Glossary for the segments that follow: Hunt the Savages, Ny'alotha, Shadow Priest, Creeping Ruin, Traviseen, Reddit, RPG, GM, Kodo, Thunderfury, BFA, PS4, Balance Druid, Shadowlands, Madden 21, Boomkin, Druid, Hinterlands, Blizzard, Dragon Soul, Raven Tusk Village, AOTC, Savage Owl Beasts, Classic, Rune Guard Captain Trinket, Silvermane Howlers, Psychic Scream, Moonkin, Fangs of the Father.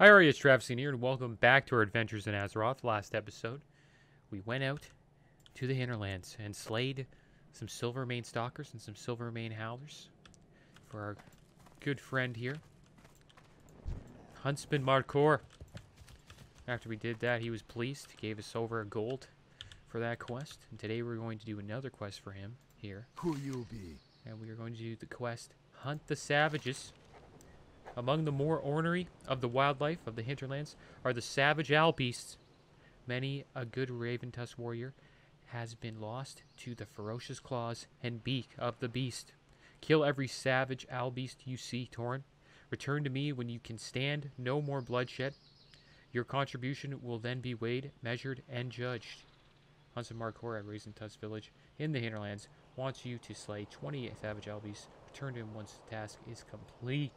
Hi, it's Traviseen here, and welcome back to our adventures in Azeroth. Last episode, we went out to the Hinterlands and slayed some Silvermane Stalkers and some Silvermane Howlers for our good friend here, Huntsman Markhor. After we did that, he was pleased. He gave us over $1 gold for that quest, and today we're going to do another quest for him here. Who you be? And we are going to do the quest, Hunt the Savages. Among the more ornery of the wildlife of the Hinterlands are the Savage Owl Beasts. Many a good Raven Tusk warrior has been lost to the ferocious claws and beak of the beast. Kill every Savage Owl Beast you see, Torin. Return to me when you can stand no more bloodshed. Your contribution will then be weighed, measured, and judged. Huntsman Markhor at Raven Tusk Village in the Hinterlands wants you to slay 20 Savage Owl Beasts. Return to him once the task is complete.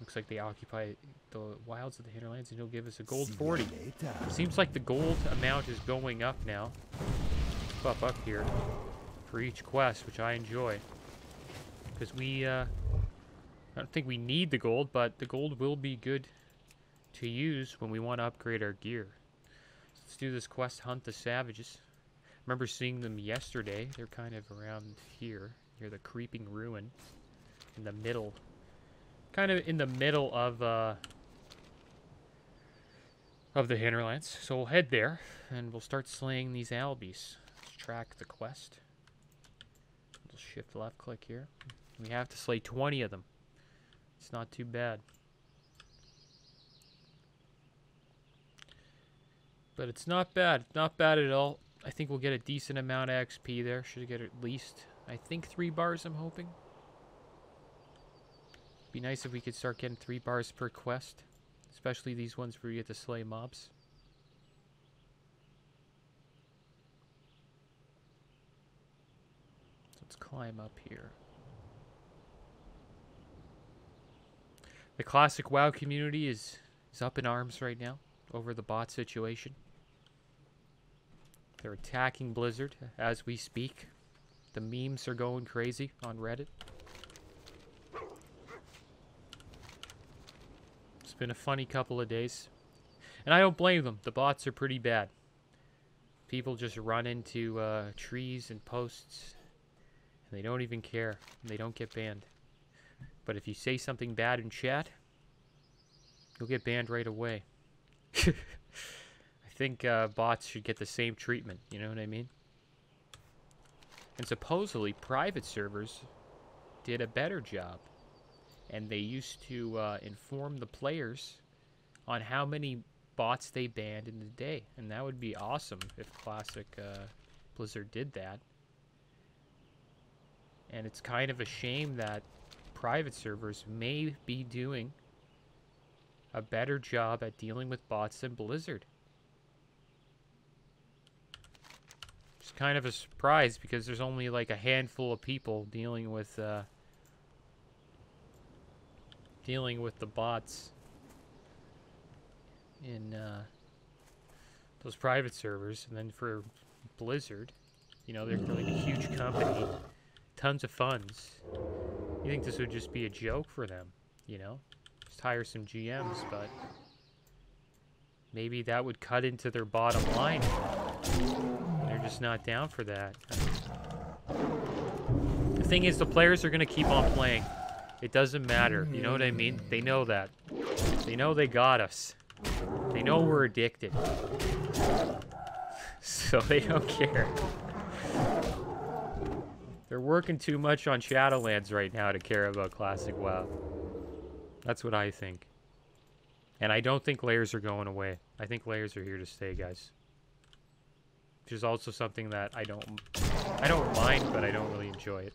Looks like they occupy the wilds of the Hinterlands, and he'll give us a gold 40. Seems like the gold amount is going up now. Buff up here for each quest, which I enjoy. Because we, I don't think we need the gold, but the gold will be good to use when we want to upgrade our gear. So let's do this quest, Hunt the Savages. I remember seeing them yesterday. They're kind of around here, near the Creeping Ruin, in the middle. Kind of in the middle of the Hinterlands. So we'll head there, and we'll start slaying these owl beasts. Let's track the quest. We'll shift left click here. We have to slay 20 of them. It's not too bad. But it's not bad. Not bad at all. I think we'll get a decent amount of XP there. Should get at least, I think, 3 bars, I'm hoping. Be nice if we could start getting 3 bars per quest, especially these ones where you get to slay mobs. So let's climb up here. The Classic WoW community is up in arms right now over the bot situation. They're attacking Blizzard as we speak. The memes are going crazy on Reddit. Been a funny couple of days, and I don't blame them. The bots are pretty bad. People just run into trees and posts, and they don't even care, and they don't get banned. But if you say something bad in chat, you'll get banned right away. I think bots should get the same treatment, you know what I mean? And supposedly private servers did a better job. And they used to inform the players on how many bots they banned in the day. And that would be awesome if Classic Blizzard did that. And it's kind of a shame that private servers may be doing a better job at dealing with bots than Blizzard. It's kind of a surprise because there's only like a handful of people dealing with the bots in those private servers. And then for Blizzard, you know, they're like a huge company, tons of funds. You think this would just be a joke for them, you know? Just hire some GMs, but maybe that would cut into their bottom line. They're just not down for that. The thing is, the players are going to keep on playing. It doesn't matter, you know what I mean? They know that. They know they got us. They know we're addicted. So they don't care. They're working too much on Shadowlands right now to care about Classic WoW. That's what I think. And I don't think layers are going away. I think layers are here to stay, guys. Which is also something that I don't mind, but I don't really enjoy it.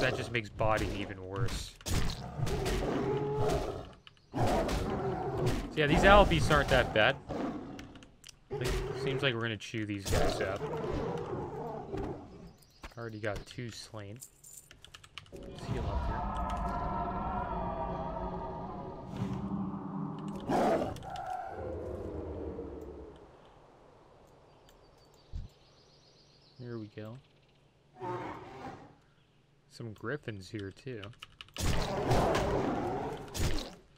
That just makes botting even worse. So yeah, these owl beasts aren't that bad. It seems like we're going to chew these guys up. Already got 2 slain. Let's heal up here. Here we go. Some griffins here, too.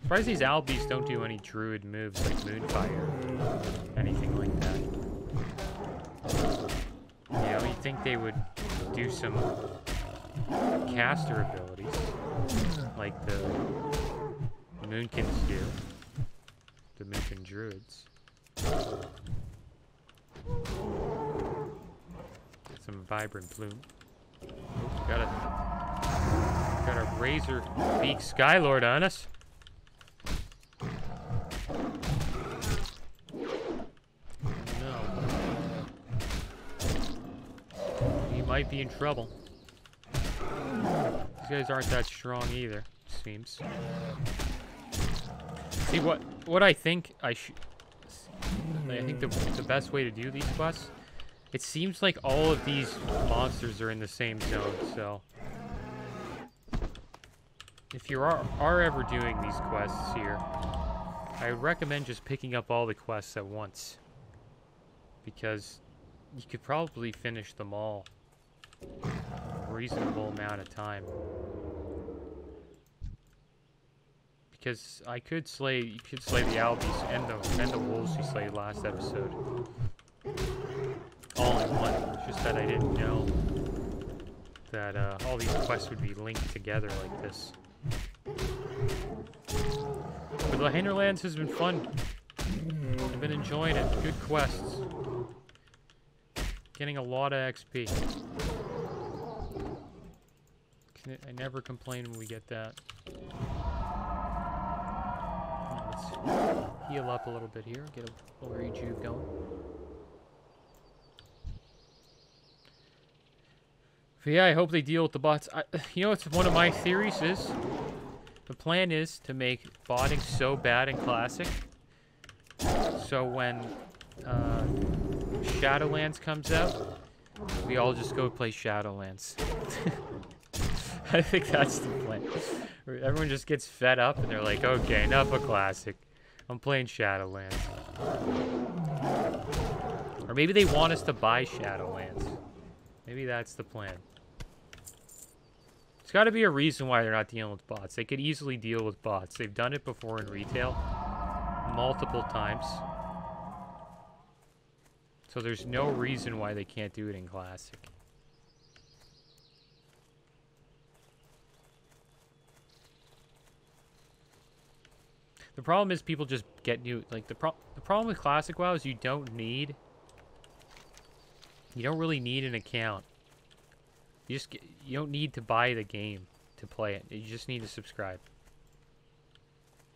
Surprised these owl beasts don't do any druid moves like Moonfire. Anything like that. You know, you'd think they would do some caster abilities, like the Moonkins do. The Moonkin druids. Get some vibrant plume. Oops, got a razor beak Skylord on us. Might be in trouble. These guys aren't that strong either, seems. See, what I think I should... I think the best way to do these quests... It seems like all of these monsters are in the same zone, so... If you are ever doing these quests here, I would recommend just picking up all the quests at once. Because you could probably finish them all. A reasonable amount of time, because I could slay. You could slay the owl beasts and the wolves you slayed last episode, all in one. It's just that I didn't know that all these quests would be linked together like this. But the Hinterlands has been fun. I've been enjoying it. Good quests. Getting a lot of XP. I never complain when we get that. Let's heal up a little bit here. Get a little rejuve going. But yeah, I hope they deal with the bots. You know, it's one of my theories is... The plan is to make botting so bad in Classic. So when Shadowlands comes out, we all just go play Shadowlands. I think that's the plan. Everyone just gets fed up and they're like, okay, enough of Classic. I'm playing Shadowlands. Or maybe they want us to buy Shadowlands. Maybe that's the plan. There's got to be a reason why they're not dealing with bots. They could easily deal with bots. They've done it before in retail multiple times. So there's no reason why they can't do it in Classic. The problem is people just get new, like, the problem with Classic WoW is you don't really need an account. You don't need to buy the game to play it. You just need to subscribe.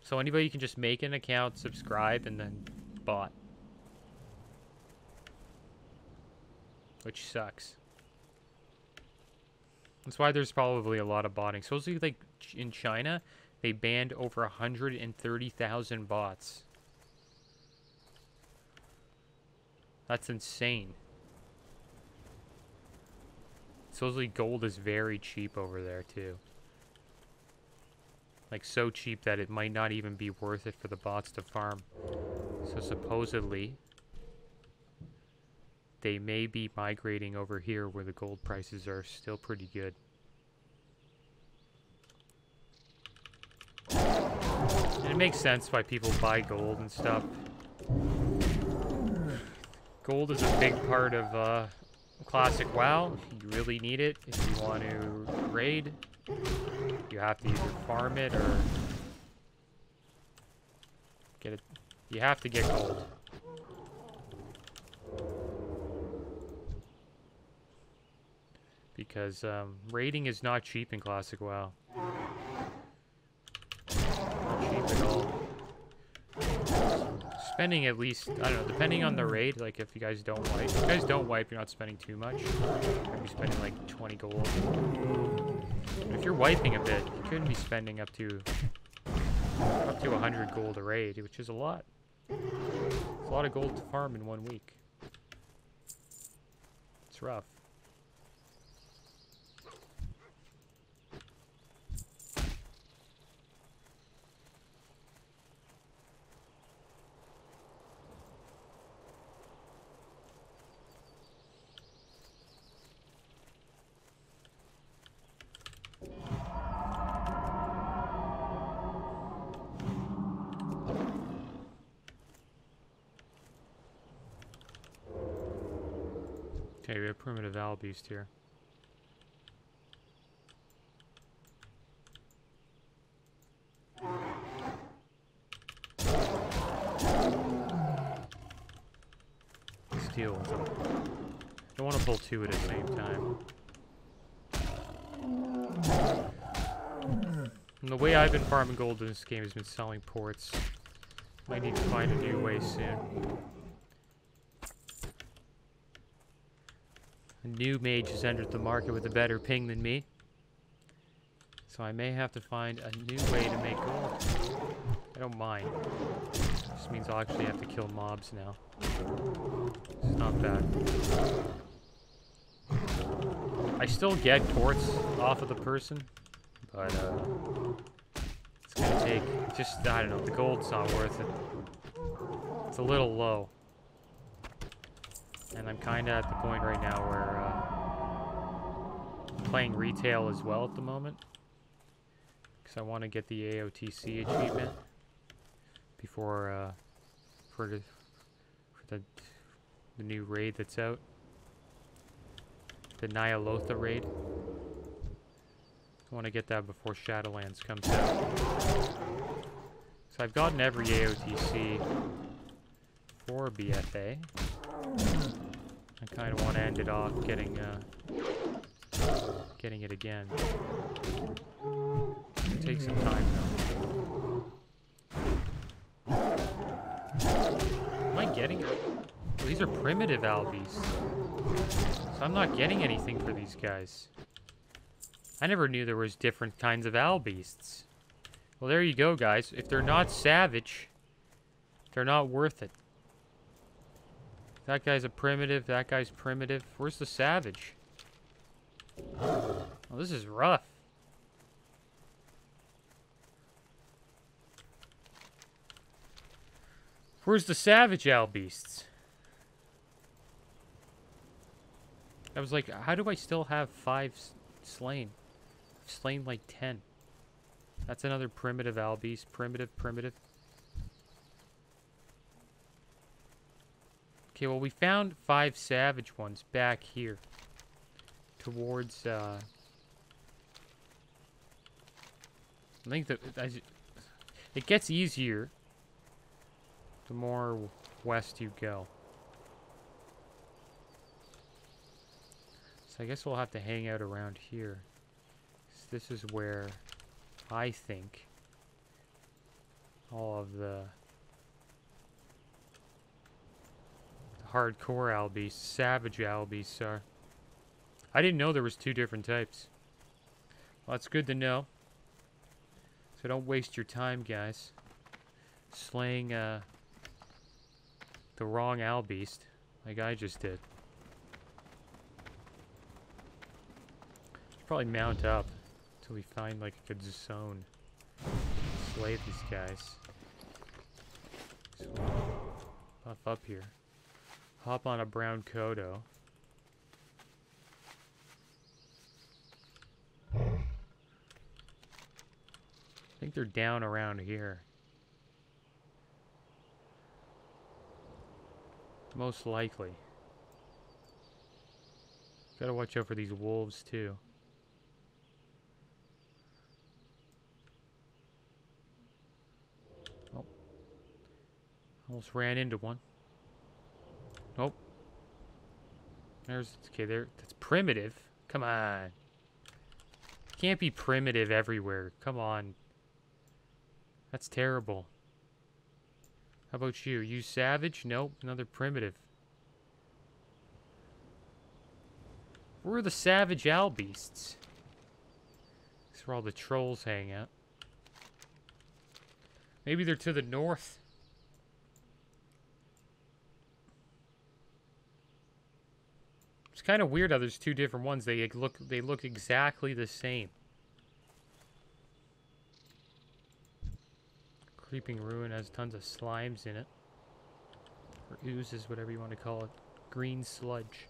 So anybody can just make an account, subscribe, and then bot. Which sucks. That's why there's probably a lot of botting. So it's like in China... They banned over 130,000 bots. That's insane. Supposedly gold is very cheap over there too. Like so cheap that it might not even be worth it for the bots to farm. So supposedly, they may be migrating over here where the gold prices are still pretty good. And it makes sense why people buy gold and stuff. Gold is a big part of Classic WoW. You really need it if you want to raid. You have to either farm it or get it. You have to get gold. Because raiding is not cheap in Classic WoW. Spending at least, I don't know, depending on the raid, like if you guys don't wipe. If you guys don't wipe, you're not spending too much. You'd be spending like 20 gold. If you're wiping a bit, you could be spending up to 100 gold a raid, which is a lot. It's a lot of gold to farm in 1 week. It's rough. Okay, we have Primitive Owl Beast here. Steel one's up. I don't want to pull two at the same time. And the way I've been farming gold in this game has been selling ports. Might need to find a new way soon. A new mage has entered the market with a better ping than me. So I may have to find a new way to make gold. I don't mind. This means I'll actually have to kill mobs now. It's not bad. I still get torts off of the person, but it's gonna take just, I don't know, the gold's not worth it. It's a little low. And I'm kind of at the point right now where I'm playing retail as well at the moment, because I want to get the AOTC achievement before for the new raid that's out, the Ny'alotha raid. I want to get that before Shadowlands comes out. So I've gotten every AOTC for BFA. I kind of want to end it off getting getting it again. It takes some time though. Am I getting? Well, these are primitive owl beasts, so I'm not getting anything for these guys. I never knew there was different kinds of owl beasts. Well, there you go, guys. If they're not savage, they're not worth it. That guy's a primitive. That guy's primitive. Where's the savage? Oh, this is rough. Where's the savage owl beasts? I was like, how do I still have 5 slain? I've slain like 10. That's another primitive owl beast. Primitive, primitive. Okay, well, we found 5 savage ones back here. Towards, I think that it gets easier the more west you go. So I guess we'll have to hang out around here. So this is where I think all of the hardcore owl beasts, savage owl beasts are. I didn't know there was 2 different types. Well, that's good to know. So don't waste your time, guys, slaying the wrong owl beast like I just did. Should probably mount up until we find like a good zone. Slay these guys. So buff up here. Hop on a brown Kodo. I think they're down around here. Most likely. Gotta watch out for these wolves too. Oh. Almost ran into one. Nope. There's, okay, there. That's primitive. Come on. Can't be primitive everywhere. Come on. That's terrible. How about you? You savage? Nope. Another primitive. Where are the savage owl beasts? This is where all the trolls hang out. Maybe they're to the north. It's kind of weird how there's 2 different ones. They look exactly the same. Creeping Ruin has tons of slimes in it. Or oozes, whatever you want to call it. Green sludge.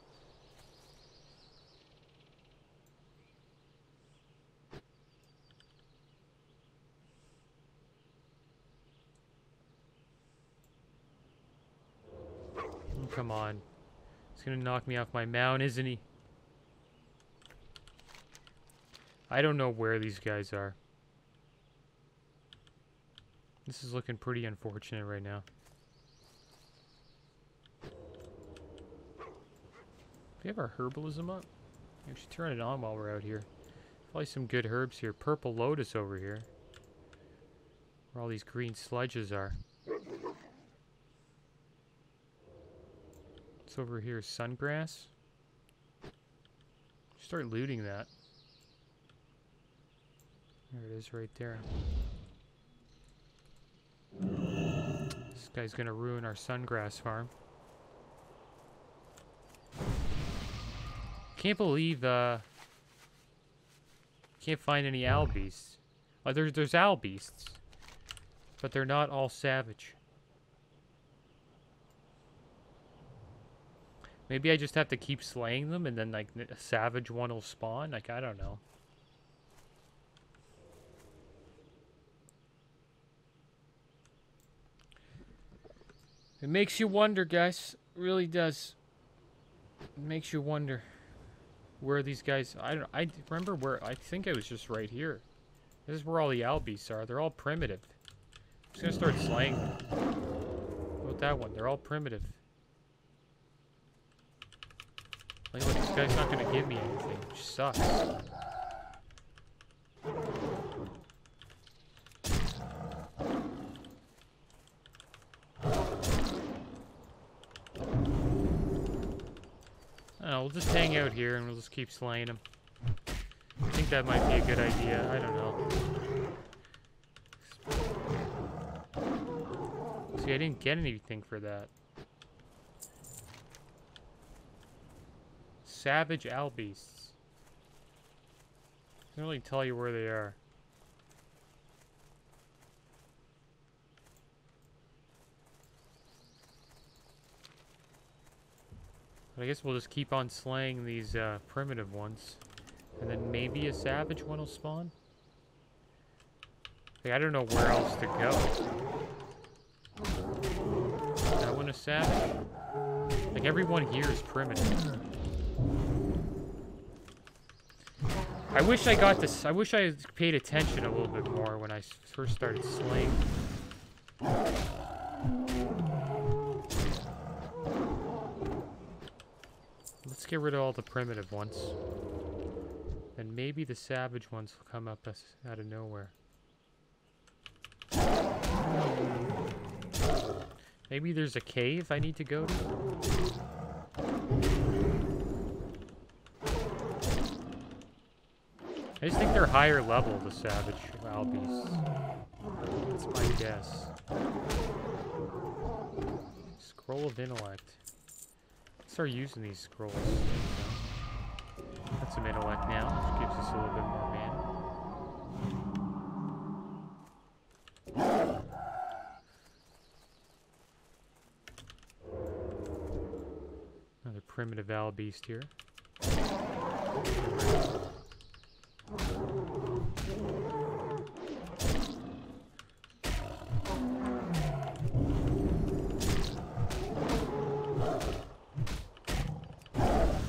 Oh, come on. He's gonna knock me off my mount, isn't he? I don't know where these guys are. This is looking pretty unfortunate right now. Do we have our herbalism up? We should turn it on while we're out here. Probably some good herbs here. Purple lotus over here. Where all these green sludges are. What's over here? Sungrass? Start looting that. There it is right there. This guy's gonna ruin our sungrass farm. Can't believe, can't find any owl beasts. Oh, there's owl beasts. But they're not all savage. Maybe I just have to keep slaying them and then, like, a savage one will spawn? Like, I don't know. It makes you wonder, guys. It really does. It makes you wonder where these guys. I remember where. I think I was just right here. This is where all the owl beasts are. They're all primitive. I'm just gonna start slaying them. What about that one? They're all primitive. Like, look, this guy's not gonna give me anything, which sucks. We'll just hang out here and we'll just keep slaying them. I think that might be a good idea. I don't know. See, I didn't get anything for that. Savage owl beasts. I can't really tell you where they are. But I guess we'll just keep on slaying these primitive ones. And then maybe a savage one will spawn? Like, I don't know where else to go. Is that one a savage? Like, everyone here is primitive. I wish I got this. I wish I paid attention a little bit more when I first started slaying. Let's get rid of all the primitive ones. And maybe the savage ones will come up us out of nowhere. Maybe there's a cave I need to go to? I just think they're higher level, the savage owl beasts. That's my guess. Scroll of Intellect. Start using these scrolls. Got some intellect now, which gives us a little bit more mana. Another primitive owl beast here.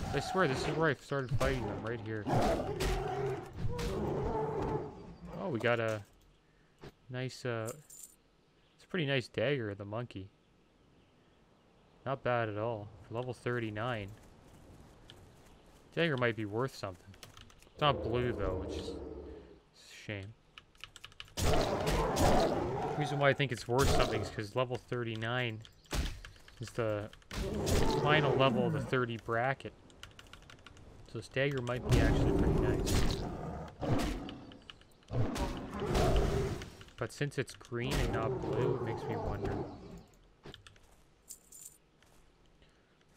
I swear, this is where I started fighting them, right here. Oh, we got a nice, it's a pretty nice dagger of the monkey. Not bad at all. For level 39. Dagger might be worth something. It's not blue, though, which is a shame. The reason why I think it's worth something is because level 39 is the final level of the 30 bracket. So this dagger might be actually pretty nice. But since it's green and not blue, it makes me wonder.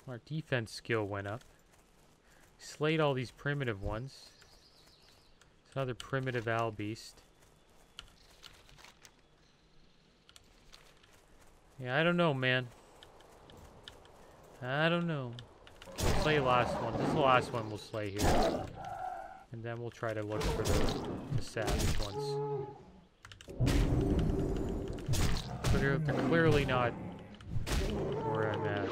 Our defense skill went up. Slayed all these primitive ones. It's another primitive owl beast. Yeah, I don't know, man. I don't know. Slay last one. This is the last one we'll slay here. And then we'll try to look for the savage ones. But they're clearly not where I'm at.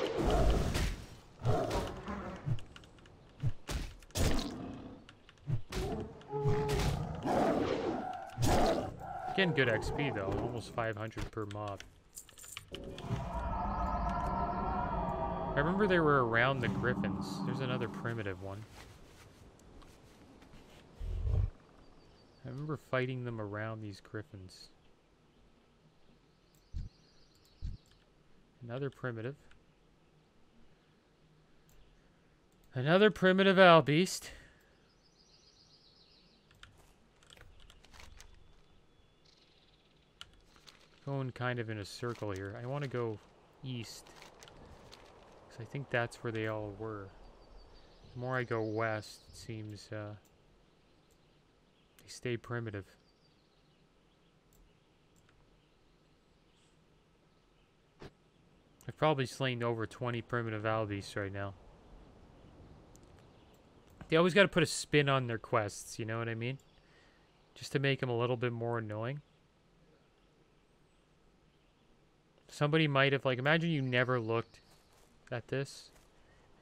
Getting good XP though, almost 500 per mob. I remember they were around the griffins. There's another primitive one. I remember fighting them around these griffins. Another primitive. Another primitive owl beast. Going kind of in a circle here. I want to go east. Because I think that's where they all were. The more I go west, it seems they stay primitive. I've probably slain over 20 primitive owl beasts right now. They always got to put a spin on their quests, you know what I mean? Just to make them a little bit more annoying. Somebody might have, like, imagine you never looked at this,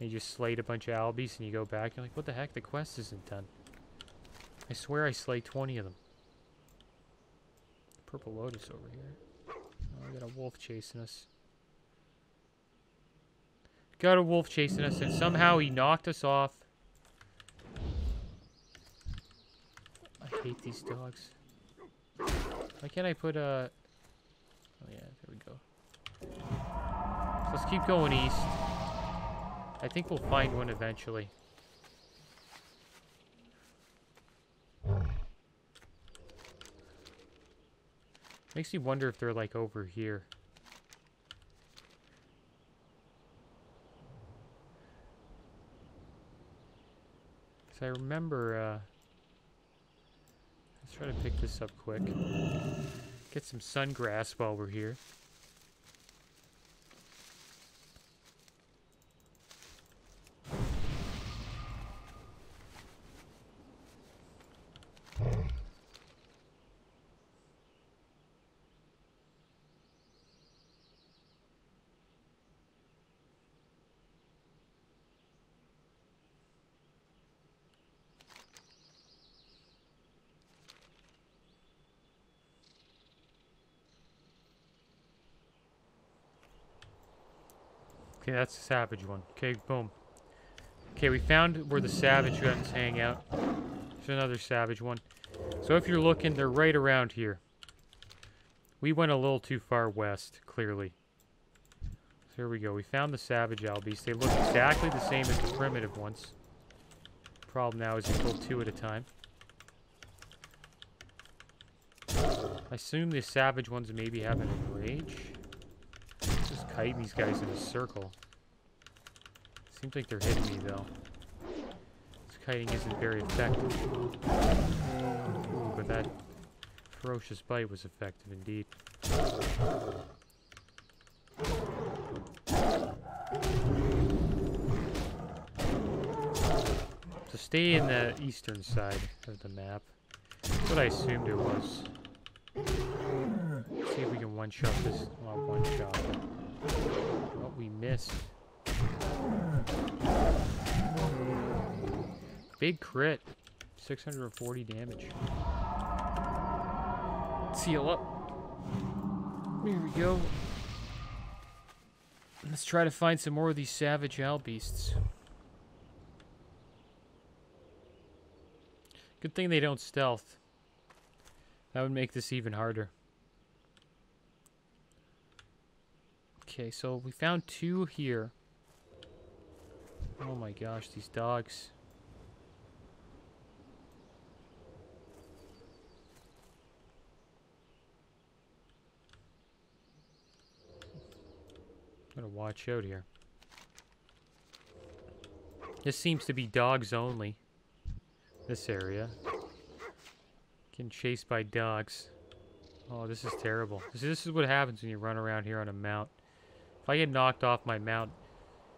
and you just slayed a bunch of owl beasts, and you go back, and you're like, what the heck, the quest isn't done. I swear I slayed 20 of them. Purple Lotus over here. Oh, we got a wolf chasing us. Got a wolf chasing us, and somehow he knocked us off. I hate these dogs. Why can't I put a... Oh, yeah, there we go. So let's keep going east. I think we'll find one eventually. Makes me wonder if they're, like, over here. Because I remember, let's try to pick this up quick. Get some sun grass while we're here. Okay, that's the savage one. Okay, boom. Okay, we found where the savage ones hang out. There's another savage one. So if you're looking, they're right around here. We went a little too far west, clearly. So here we go. We found the savage owl beasts. They look exactly the same as the primitive ones. Problem now is you kill two at a time. I assume the savage ones maybe have an enrage. Kiting these guys in a circle. Seems like they're hitting me though. This kiting isn't very effective. Ooh, but that ferocious bite was effective indeed. So stay in the eastern side of the map. That's what I assumed it was. Let's see if we can one-shot this. Well, one-shot. Oh, we missed. Big crit. 640 damage. Seal up. Here we go. Let's try to find some more of these savage owl beasts. Good thing they don't stealth. That would make this even harder. Okay, so we found two here. Oh my gosh, these dogs. I'm gonna watch out here. This seems to be dogs only. This area. Getting chased by dogs. Oh, this is terrible. This is what happens when you run around here on a mount. If I get knocked off my mount,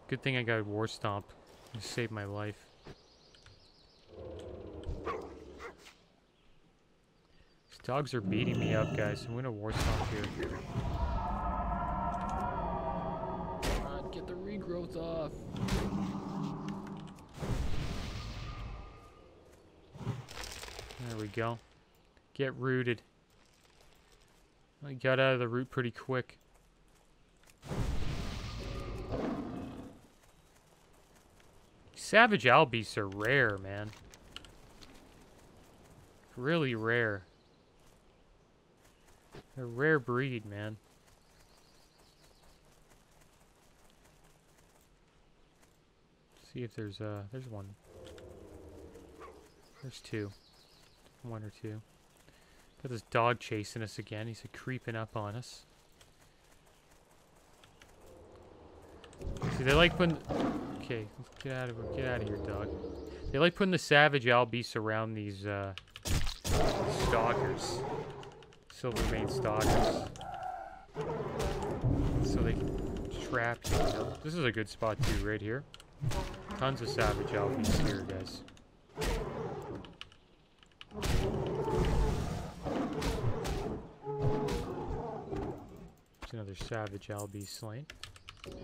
good thing I got a war stomp. It saved my life. These dogs are beating me up, guys. I'm gonna war stomp here. Come on, get the regrowth off. There we go. Get rooted. I got out of the root pretty quick. Savage Owl Beasts are rare, man. Really rare. They're a rare breed, man. See if there's there's one. There's two. One or two. Got this dog chasing us again. He's creeping up on us. See, they like putting... Okay, let's get out of here, dog. They like putting the Savage Owl Beasts around these, stalkers. Silvermane Stalkers. So they can trap you, you know? This is a good spot, too, right here. Tons of Savage Owl Beasts here, guys. There's another Savage Owl Beast slain. There's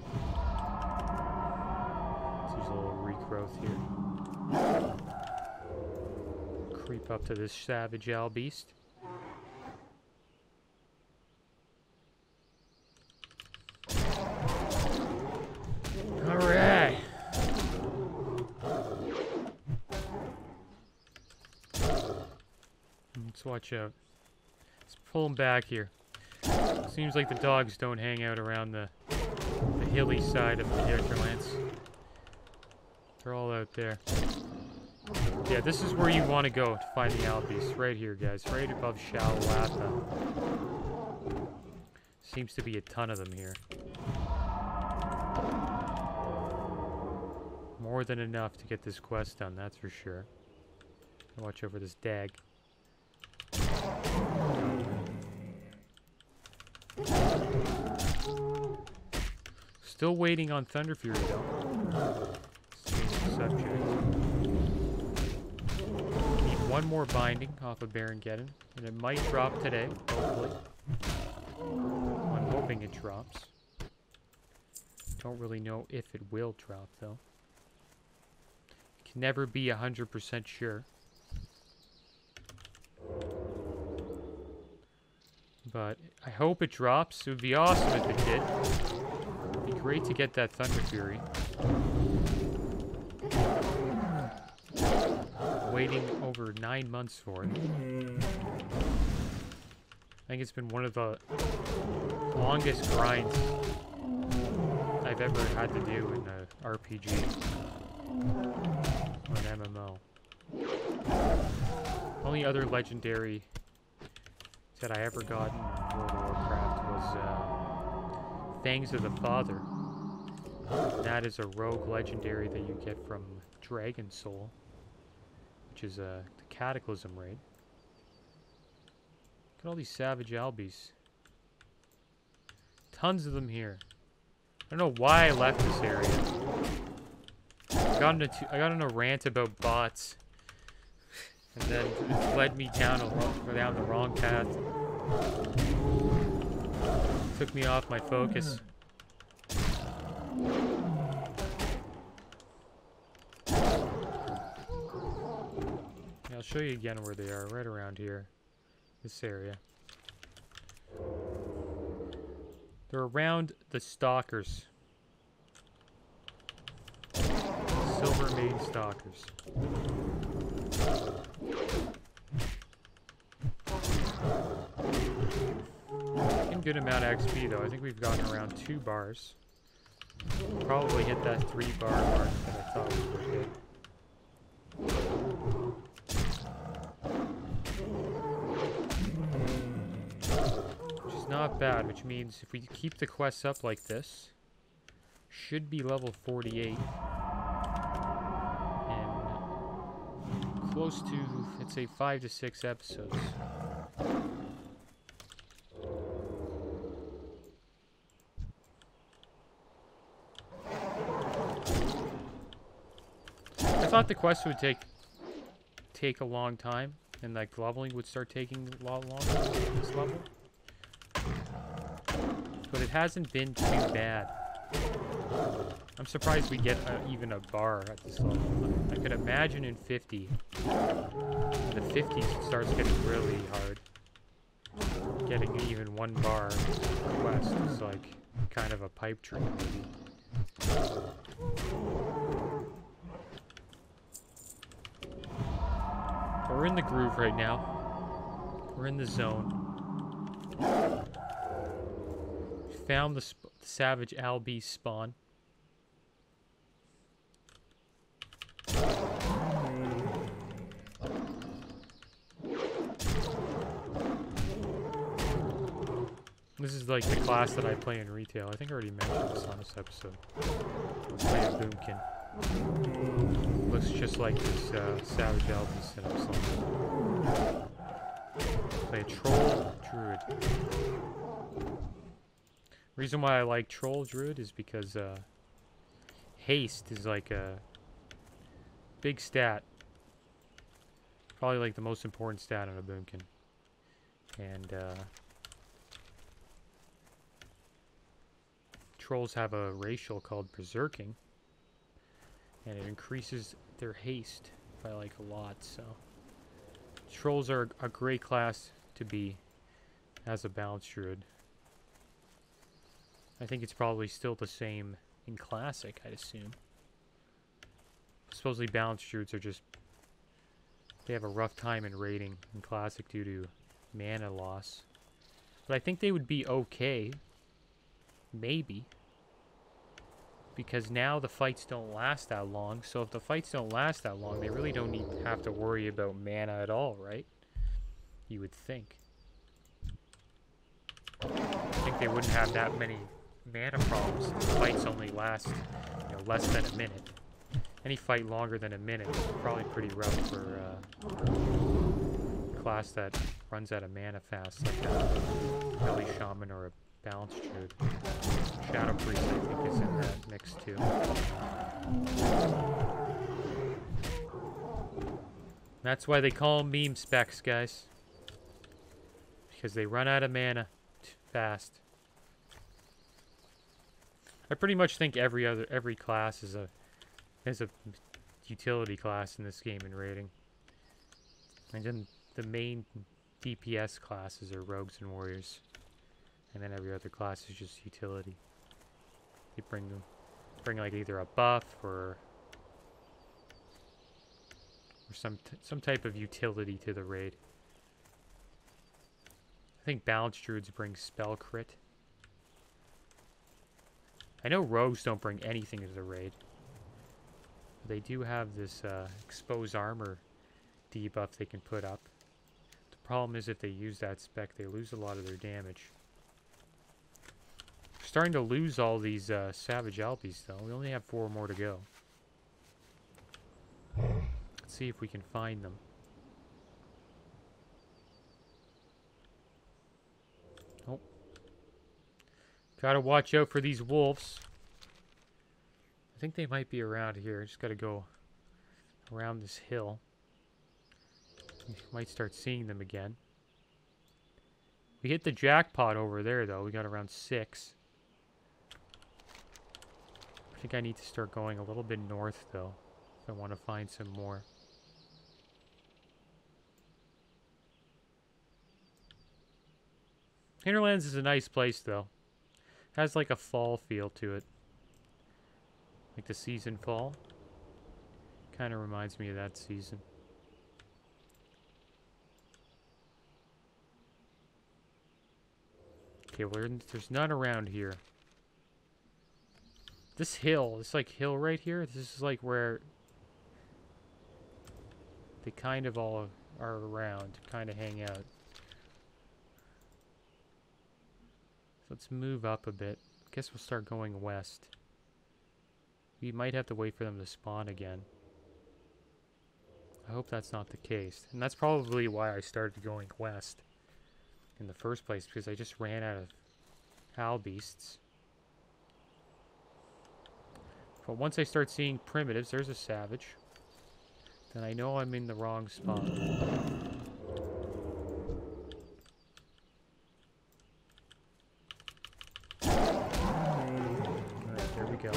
a little regrowth here. Creep up to this Savage Owl Beast. Alright! Let's watch out. Let's pull him back here. Seems like the dogs don't hang out around the hilly side of the Hinterlands. They're all out there. Yeah, this is where you want to go to find the owl beast. Right here, guys. Right above Ny'alotha. Seems to be a ton of them here. More than enough to get this quest done, that's for sure. Watch over this dag. Still waiting on Thunderfury, though. Subject. Need one more binding off of Baron Geddon, and it might drop today, hopefully. I'm hoping it drops. Don't really know if it will drop, though. Can never be 100% sure. But I hope it drops. It would be awesome if it did. It'd be great to get that Thunderfury. Waiting over 9 months for it. I think it's been one of the longest grinds I've ever had to do in an RPG or an MMO. Only other legendary that I ever got in World of Warcraft was Fangs of the Father. That is a rogue legendary that you get from Dragon Soul, which is the Cataclysm raid. Look at all these Savage Owl Beasts. Tons of them here. I don't know why I left this area. I got in a rant about bots, and then it led me down the wrong path. It took me off my focus. I'll show you again where they are, right around here, this area. They're around the Stalkers. Silvermane Stalkers. In good amount of XP though, I think we've gotten around 2 bars. We'll probably hit that 3 bar mark that I thought we would hit. Not bad, which means if we keep the quests up like this, should be level 48 and close to, let's say, 5 to 6 episodes. I thought the quest would take a long time, and like leveling would start taking a lot longer at this level. But it hasn't been too bad. I'm surprised we get even a bar at this level. I could imagine in 50. The 50 starts getting really hard. Getting even one bar quest is like kind of a pipe dream. But we're in the groove right now. We're in the zone. Found the Savage Owl Beast spawn. This is like the class that I play in retail. I think I already mentioned this on this episode. I play a Boomkin. Looks just like this Savage Owl Beast setup slot. Play a Troll Druid. Reason why I like Troll Druid is because haste is like a big stat. Probably like the most important stat on a Boomkin. And trolls have a racial called Berserking, and it increases their haste by like a lot, so trolls are a great class to be as a Balance Druid. I think it's probably still the same in Classic, I'd assume. Supposedly Balance Druids are just, they have a rough time in raiding in Classic due to mana loss, but I think they would be okay. Maybe. Because now the fights don't last that long. So if the fights don't last that long, they really don't need to have to worry about mana at all, right? You would think. I think they wouldn't have that many mana problems if the fights only last, you know, less than a minute. Any fight longer than a minute is probably pretty rough for a class that runs out of mana fast, like a Belly Shaman or a Balance Druid. Shadow Priest, I think, is in that mix too. That's why they call them meme specs, guys. Because they run out of mana fast. I pretty much think every class is a utility class in this game in raiding. And then the main DPS classes are rogues and warriors. And then every other class is just utility. They bring like either a buff or some type of utility to the raid. I think Balance Druids bring spell crit. I know rogues don't bring anything to the raid. They do have this expose armor debuff they can put up. The problem is if they use that spec, they lose a lot of their damage. Starting to lose all these Savage Owl Beasts, though. We only have 4 more to go. Let's see if we can find them. Oh. Gotta watch out for these wolves. I think they might be around here. Just gotta go around this hill. We might start seeing them again. We hit the jackpot over there, though. We got around 6. I think I need to start going a little bit north, though, if I want to find some more. Hinterlands is a nice place, though. It has like a fall feel to it. Like the season fall. Kind of reminds me of that season. Okay, well, there's none around here. This hill, this like hill right here, this is like where they kind of all are around, kind of hang out. So let's move up a bit. I guess we'll start going west. We might have to wait for them to spawn again. I hope that's not the case. And that's probably why I started going west in the first place, because I just ran out of owl beasts. But once I start seeing primitives, there's a savage, then I know I'm in the wrong spot. Alright, there we go.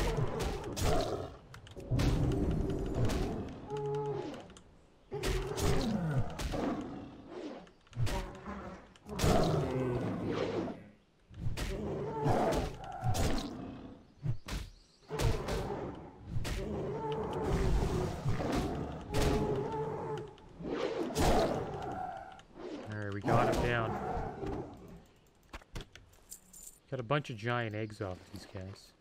Got a bunch of giant eggs off these guys.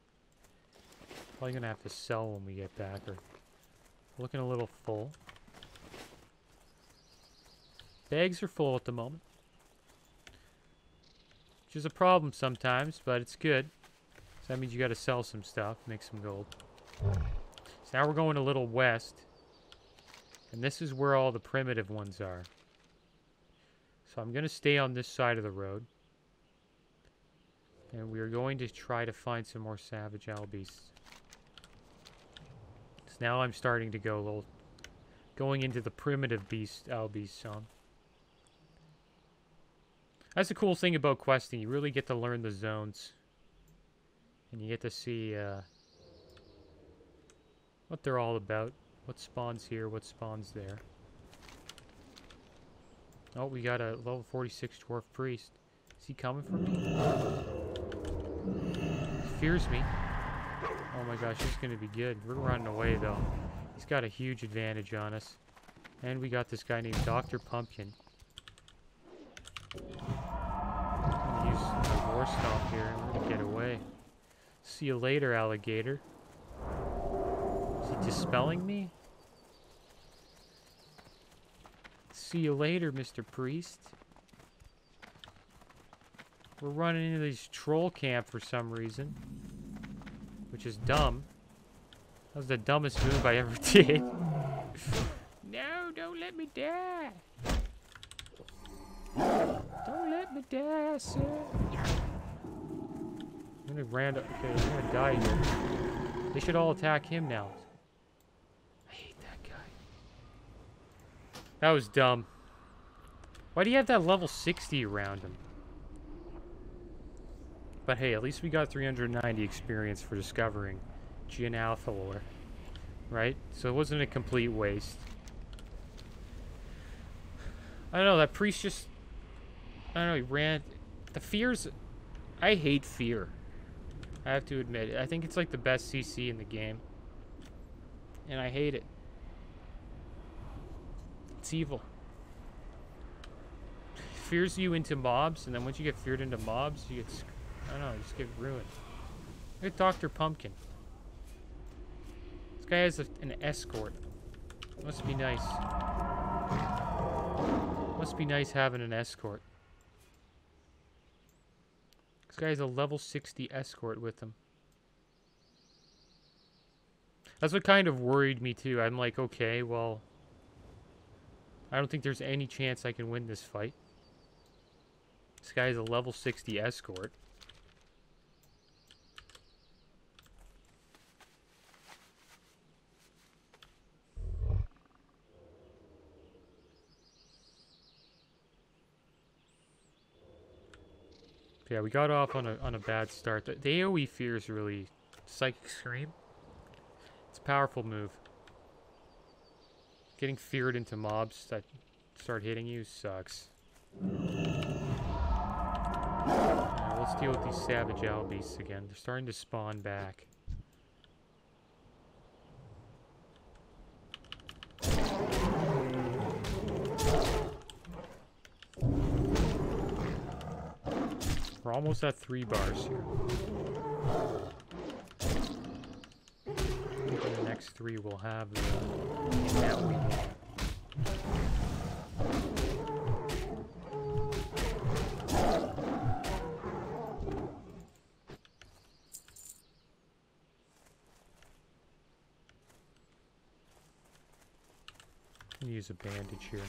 Probably gonna have to sell when we get back. Or looking a little full. The eggs are full at the moment. Which is a problem sometimes, but it's good. So that means you gotta sell some stuff, make some gold. So now we're going a little west. And this is where all the primitive ones are. So I'm gonna stay on this side of the road. And we are going to try to find some more Savage Owl Beasts. So now I'm starting to go a little... going into the primitive beast, owl beast zone. That's the cool thing about questing. You really get to learn the zones. And you get to see what they're all about. What spawns here, what spawns there. Oh, we got a level 46 dwarf priest. Is he coming for me? Fears me. Oh my gosh, he's gonna be good. We're running away though. He's got a huge advantage on us. And we got this guy named Dr. Pumpkin. I'm gonna use my war stomp here and we're gonna get away. See you later, alligator. Is he dispelling me? See you later, Mr. Priest. We're running into this troll camp for some reason, which is dumb. That was the dumbest move I ever did. No, don't let me die. Don't let me die, sir. I'm gonna round up. Okay, I'm gonna die here. They should all attack him now. I hate that guy. That was dumb. Why do you have that level 60 around him? But hey, at least we got 390 experience for discovering Jintha'alor, right? So it wasn't a complete waste. I don't know, that priest just... I don't know, he ran... The fears... I hate fear. I have to admit it. I think it's like the best CC in the game. And I hate it. It's evil. It fears you into mobs, and then once you get feared into mobs, you get... I don't know, I just get ruined. Look at Dr. Pumpkin. This guy has an escort. Must be nice. Must be nice having an escort. This guy has a level 60 escort with him. That's what kind of worried me too. I'm like, okay, well... I don't think there's any chance I can win this fight. This guy has a level 60 escort. Yeah, we got off on a bad start. The AoE fear is really Psychic Scream. It's a powerful move. Getting feared into mobs that start hitting you sucks. Right, let's deal with these Savage Owl Beasts again. They're starting to spawn back. We're almost at 3 bars here. Maybe the next 3 we'll have the AoE. I'm gonna use a bandage here.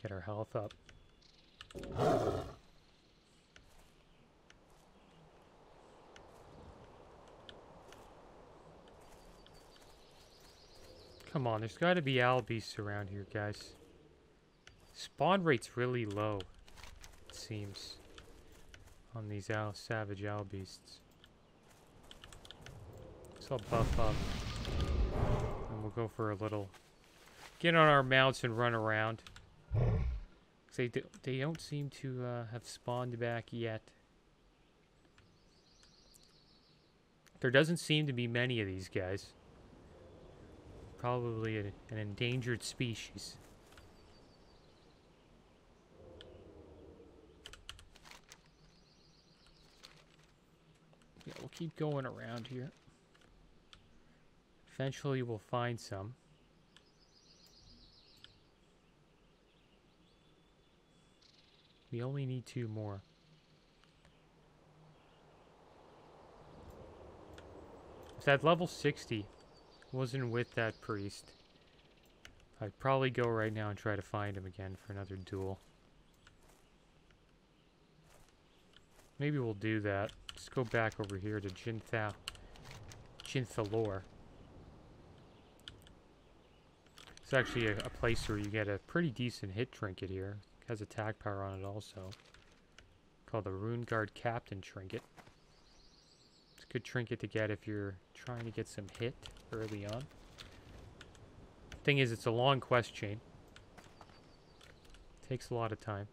Get our health up. Come on, there's got to be owl beasts around here, guys. Spawn rate's really low, it seems, on these savage owl beasts. So I'll buff up, and we'll go for a little... Get on our mounts and run around. They don't seem to have spawned back yet. There doesn't seem to be many of these guys. Probably an endangered species. keep going around here. Eventually we'll find some. We only need two more. If that level 60 wasn't with that priest, I'd probably go right now and try to find him again for another duel. Maybe we'll do that. Let's go back over here to Jintha'alor. It's actually a place where you get a pretty decent hit trinket here. It has attack power on it also. Called the Rune Guard Captain Trinket. It's a good trinket to get if you're trying to get some hit early on. Thing is, it's a long quest chain. It takes a lot of time.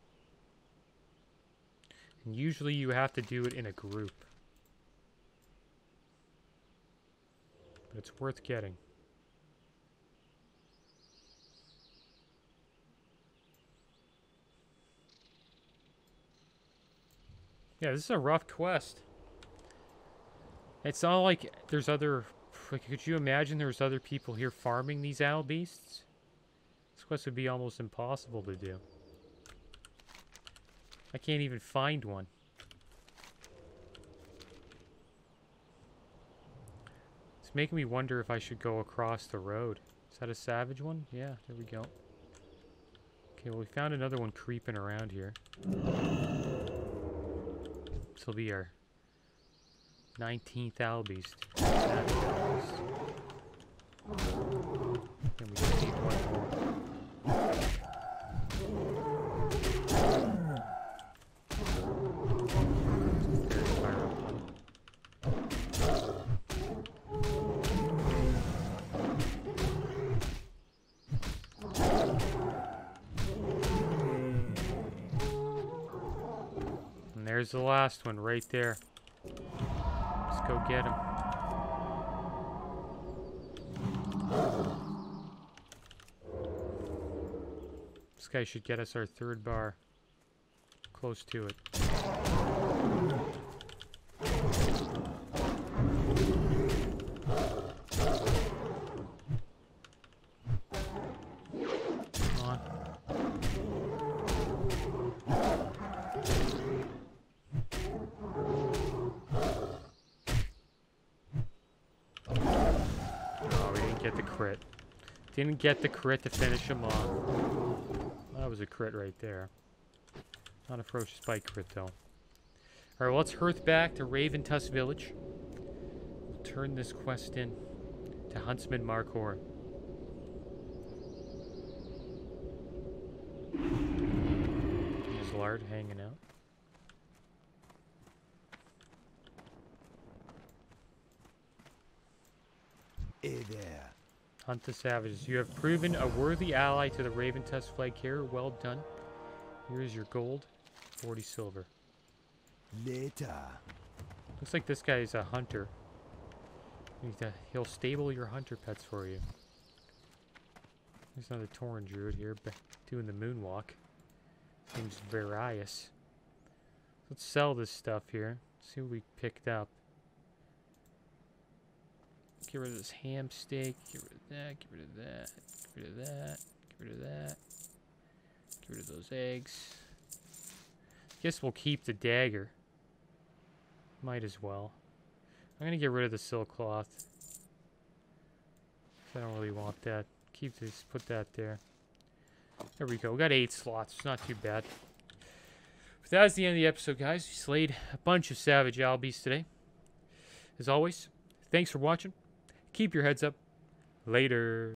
And usually you have to do it in a group. But it's worth getting. Yeah, this is a rough quest. It's not like there's other... Like, could you imagine there's other people here farming these owl beasts? This quest would be almost impossible to do. I can't even find one. It's making me wonder if I should go across the road. Is that a savage one? Yeah, there we go. Okay, well, we found another one creeping around here. This will be our 19th owl beast. And we just need one. And there's the last one right there. Let's go get him. This guy should get us our third bar. Close to it. Come on. Oh, we didn't get the crit. Didn't get the crit to finish him off. That was a crit right there. Not a ferocious bite crit, though. Alright, well, let's hearth back to Raven Tusk Village. We'll turn this quest in to Huntsman Markhor. There's Lard hanging out. Hey there. Hunt the Savages. You have proven a worthy ally to the Raven Tusk flag carrier. Well done. Here is your gold, 40 silver. Later. Looks like this guy is a hunter. He'll stable your hunter pets for you. There's another Tauren Druid here doing the moonwalk. Seems various. Let's sell this stuff here. See what we picked up. Get rid of this ham steak, get rid of that, get rid of that, get rid of that, get rid of that, get rid of those eggs. Guess we'll keep the dagger. Might as well. I'm gonna get rid of the silk cloth. I don't really want that. Keep this, put that there. There we go, we got 8 slots, it's not too bad. But that is the end of the episode, guys. We slayed a bunch of savage owl beasts today. As always, thanks for watching. Keep your heads up. Later.